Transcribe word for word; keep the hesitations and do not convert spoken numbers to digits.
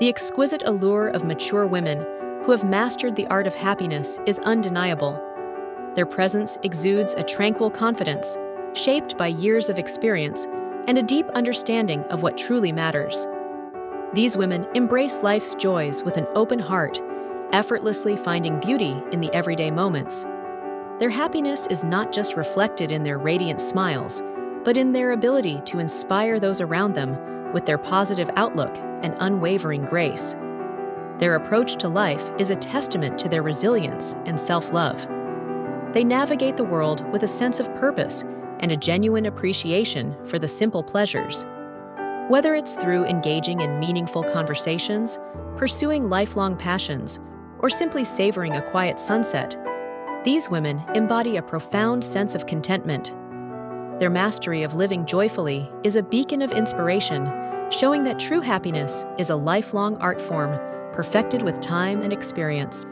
The exquisite allure of mature women who have mastered the art of happiness is undeniable. Their presence exudes a tranquil confidence, shaped by years of experience and a deep understanding of what truly matters. These women embrace life's joys with an open heart, effortlessly finding beauty in the everyday moments. Their happiness is not just reflected in their radiant smiles, but in their ability to inspire those around them with their positive outlook and unwavering grace. Their approach to life is a testament to their resilience and self-love. They navigate the world with a sense of purpose and a genuine appreciation for the simple pleasures. Whether it's through engaging in meaningful conversations, pursuing lifelong passions, or simply savoring a quiet sunset, these women embody a profound sense of contentment. Their mastery of living joyfully is a beacon of inspiration, showing that true happiness is a lifelong art form perfected with time and experience.